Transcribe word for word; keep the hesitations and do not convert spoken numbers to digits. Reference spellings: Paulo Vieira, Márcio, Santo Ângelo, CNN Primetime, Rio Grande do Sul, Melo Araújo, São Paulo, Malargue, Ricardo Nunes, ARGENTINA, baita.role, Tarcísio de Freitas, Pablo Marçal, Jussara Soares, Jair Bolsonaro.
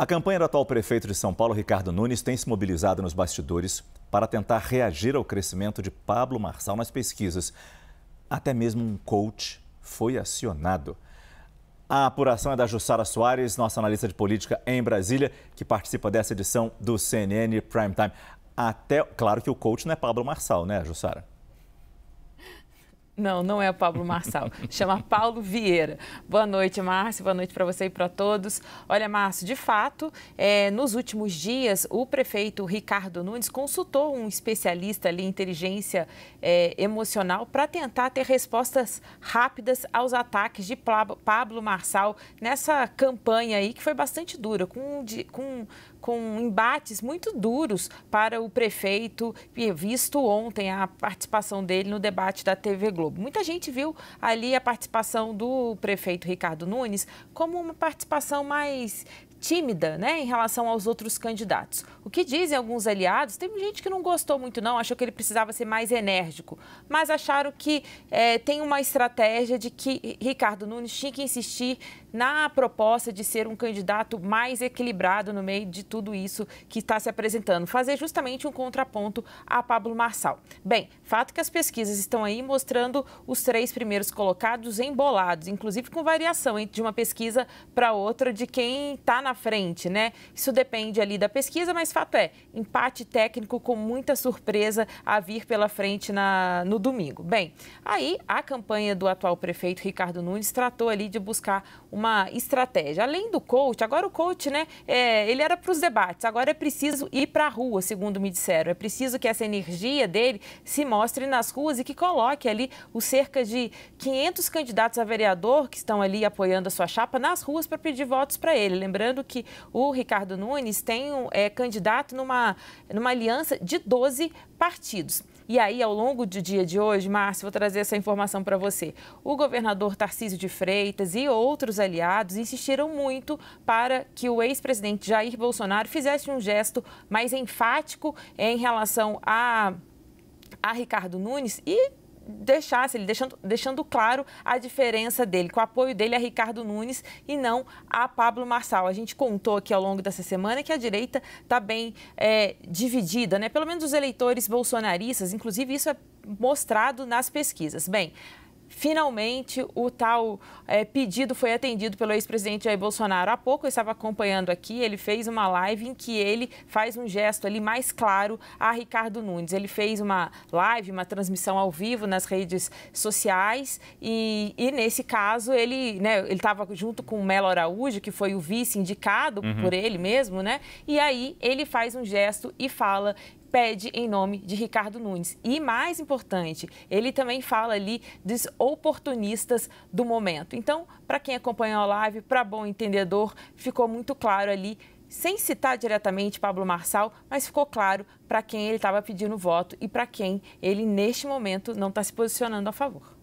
A campanha do atual prefeito de São Paulo, Ricardo Nunes, tem se mobilizado nos bastidores para tentar reagir ao crescimento de Pablo Marçal nas pesquisas. Até mesmo um coach foi acionado. A apuração é da Jussara Soares, nossa analista de política em Brasília, que participa dessa edição do C N N Primetime. Até, claro que o coach não é Pablo Marçal, né, Jussara? Não, não é o Pablo Marçal, chama Paulo Vieira. Boa noite, Márcio, boa noite para você e para todos. Olha, Márcio, de fato, é, nos últimos dias, o prefeito Ricardo Nunes consultou um especialista ali em inteligência é, emocional para tentar ter respostas rápidas aos ataques de Pablo Marçal nessa campanha aí que foi bastante dura, com, de, com, com embates muito duros para o prefeito, visto ontem a participação dele no debate da T V Globo. Muita gente viu ali a participação do prefeito Ricardo Nunes como uma participação mais tímida, né, em relação aos outros candidatos. O que dizem alguns aliados, tem gente que não gostou muito não, achou que ele precisava ser mais enérgico, mas acharam que é, tem uma estratégia de que Ricardo Nunes tinha que insistir na proposta de ser um candidato mais equilibrado no meio de tudo isso que está se apresentando, fazer justamente um contraponto a Pablo Marçal. Bem, fato que as pesquisas estão aí mostrando os três primeiros colocados embolados, inclusive com variação de uma pesquisa para outra de quem está na frente, né? Isso depende ali da pesquisa, mas fato é, empate técnico com muita surpresa a vir pela frente na, no domingo. Bem, aí a campanha do atual prefeito Ricardo Nunes tratou ali de buscar um uma estratégia. Além do coach, agora o coach, né, é, ele era para os debates, agora é preciso ir para a rua, segundo me disseram. É preciso que essa energia dele se mostre nas ruas e que coloque ali os cerca de quinhentos candidatos a vereador que estão ali apoiando a sua chapa nas ruas para pedir votos para ele. Lembrando que o Ricardo Nunes tem um, é, candidato numa, numa aliança de doze partidos. E aí, ao longo do dia de hoje, Márcio, vou trazer essa informação para você. O governador Tarcísio de Freitas e outros aliados insistiram muito para que o ex-presidente Jair Bolsonaro fizesse um gesto mais enfático em relação a, a Ricardo Nunes e deixasse ele, deixando, deixando claro a diferença dele, com o apoio dele a Ricardo Nunes e não a Pablo Marçal. A gente contou aqui ao longo dessa semana que a direita está bem é, dividida, né? Pelo menos os eleitores bolsonaristas, inclusive isso é mostrado nas pesquisas. Bem, finalmente, o tal é, pedido foi atendido pelo ex-presidente Jair Bolsonaro. Há pouco eu estava acompanhando aqui, ele fez uma live em que ele faz um gesto ali mais claro a Ricardo Nunes. Ele fez uma live, uma transmissão ao vivo nas redes sociais e, e nesse caso, ele né, ele estava junto com o Melo Araújo, que foi o vice indicado uhum. por ele mesmo, né? E aí ele faz um gesto e fala... pede em nome de Ricardo Nunes. E mais importante, ele também fala ali dos oportunistas do momento. Então, para quem acompanhou a live, para bom entendedor, ficou muito claro ali, sem citar diretamente Pablo Marçal, mas ficou claro para quem ele estava pedindo voto e para quem ele, neste momento, não está se posicionando a favor.